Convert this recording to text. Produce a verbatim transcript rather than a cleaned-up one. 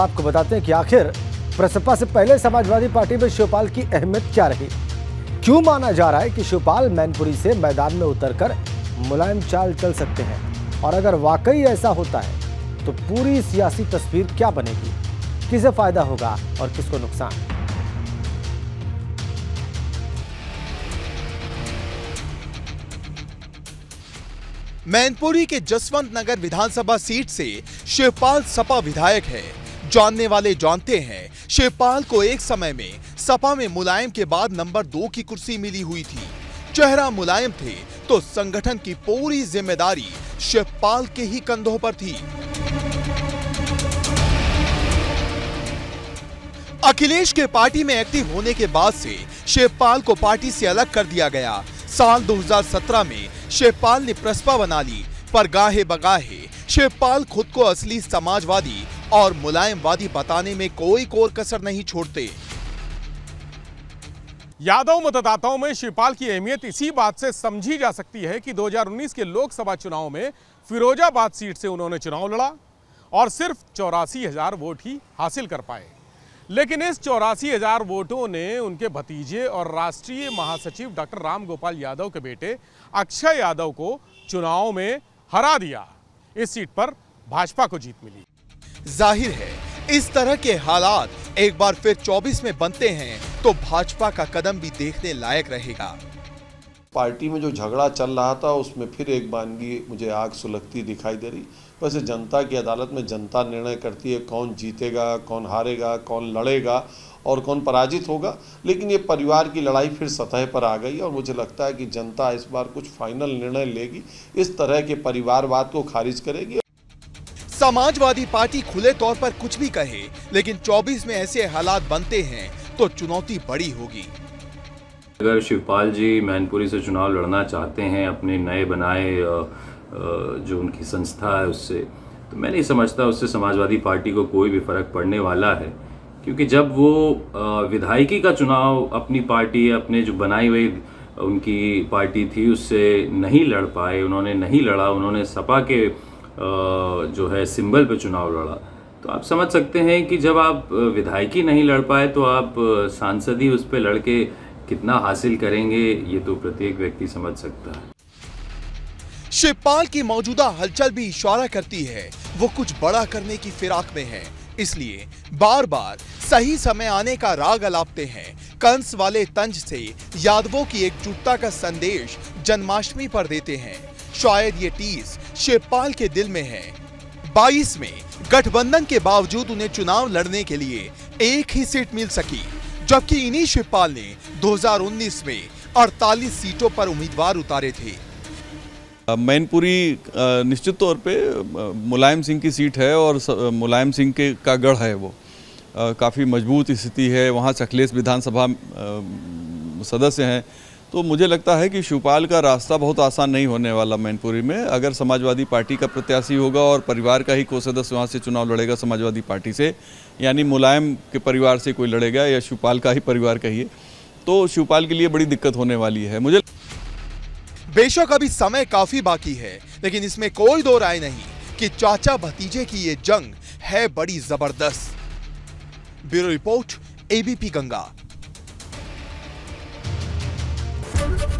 आपको बताते हैं कि आखिर प्रस्पा से पहले समाजवादी पार्टी में शिवपाल की अहमियत क्या रही, क्यों माना जा रहा है कि शिवपाल मैनपुरी से मैदान में उतरकर मुलायम चाल चल सकते हैं, और अगर वाकई ऐसा होता है तो पूरी सियासी तस्वीर क्या बनेगी, किसे फायदा होगा और किसको नुकसान। मैनपुरी के जसवंत नगर विधानसभा सीट से शिवपाल सपा विधायक है। जानने वाले जानते हैं, शिवपाल को एक समय में सपा में मुलायम के बाद नंबर दो की कुर्सी मिली हुई थी। चेहरा मुलायम थे तो संगठन की पूरी जिम्मेदारी शिवपाल के ही कंधों पर थी। अखिलेश के पार्टी में एक्टिव होने के बाद से शिवपाल को पार्टी से अलग कर दिया गया। साल दो हज़ार सत्रह में शिवपाल ने प्रस्पा बना ली, पर गाहे बगाहे शिवपाल खुद को असली समाजवादी और मुलायमवादी बताने में कोई कोर कसर नहीं छोड़ते। यादव मतदाताओं में शिवपाल की अहमियत इसी बात से समझी जा सकती है कि दो हज़ार उन्नीस के लोकसभा चुनाव में फिरोजाबाद सीट से उन्होंने चुनाव लड़ा और सिर्फ चौरासी हजार वोट ही हासिल कर पाए, लेकिन इस चौरासी हजार वोटों ने उनके भतीजे और राष्ट्रीय महासचिव डॉक्टर राम गोपाल यादव के बेटे अक्षय यादव को चुनाव में हरा दिया। इस सीट पर भाजपा को जीत मिली। जाहिर है, इस तरह के हालात एक बार फिर चौबीस में बनते हैं तो भाजपा का कदम भी देखने लायक रहेगा। पार्टी में जो झगड़ा चल रहा था उसमें फिर एक बानगी मुझे आग सुलगती दिखाई दे रही। वैसे जनता की अदालत में जनता निर्णय करती है कौन जीतेगा, कौन हारेगा, कौन लड़ेगा और कौन पराजित होगा, लेकिन ये परिवार की लड़ाई फिर सतह पर आ गई और मुझे लगता है कि जनता इस बार कुछ फाइनल निर्णय लेगी, इस तरह के परिवारवाद को खारिज करेगी। समाजवादी पार्टी खुले तौर पर कुछ भी कहे, लेकिन चौबीस में ऐसे हालात बनते हैं तो चुनौती बड़ी होगी। अगर शिवपाल जी मैनपुरी से चुनाव लड़ना चाहते हैं अपने नए बनाए जो उनकी संस्था है उससे, तो मैं नहीं समझता उससे समाजवादी पार्टी को कोई भी फर्क पड़ने वाला है, क्योंकि जब वो विधायकी का चुनाव अपनी पार्टी अपने जो बनाई हुई उनकी पार्टी थी उससे नहीं लड़ पाए, उन्होंने नहीं लड़ा, उन्होंने सपा के जो है सिंबल पे चुनाव लड़ा, तो आप समझ सकते हैं कि जब आप विधायकी नहीं लड़ पाए तो आप सांसदी उस पे लड़के कितना हासिल करेंगे, ये तो प्रत्येक व्यक्ति समझ सकता है। शिवपाल की मौजूदा हलचल भी इशारा करती है वो कुछ बड़ा करने की फिराक में है, इसलिए बार बार सही समय आने का राग अलापते हैं। कंस वाले तंज से यादवों की एकजुटता का संदेश जन्माष्टमी पर देते हैं। शायद ये टीस शिवपाल के दिल में है। बाईस में गठबंधन के बावजूद उन्हें चुनाव लड़ने के लिए एक ही सीट मिल सकी, जबकि इन्हीं शिवपाल ने दो हज़ार उन्नीस में अड़तालीस सीटों पर उम्मीदवार उतारे थे। मैनपुरी निश्चित तौर पे मुलायम सिंह की सीट है और मुलायम सिंह के का गढ़ है, वो काफ़ी मजबूत स्थिति है। वहाँ से अखिलेश विधानसभा सदस्य हैं, तो मुझे लगता है कि शिवपाल का रास्ता बहुत आसान नहीं होने वाला मैनपुरी में। अगर समाजवादी पार्टी का प्रत्याशी होगा और परिवार का ही कोई सदस्य वहाँ से चुनाव लड़ेगा समाजवादी पार्टी से, यानी मुलायम के परिवार से कोई लड़ेगा या शिवपाल का ही परिवार कहिए, तो शिवपाल के लिए बड़ी दिक्कत होने वाली है। मुझे बेशक अभी समय काफ़ी बाकी है, लेकिन इसमें कोई दो राय नहीं कि चाचा भतीजे की ये जंग है बड़ी ज़बरदस्त। Bureau report, ABP Ganga.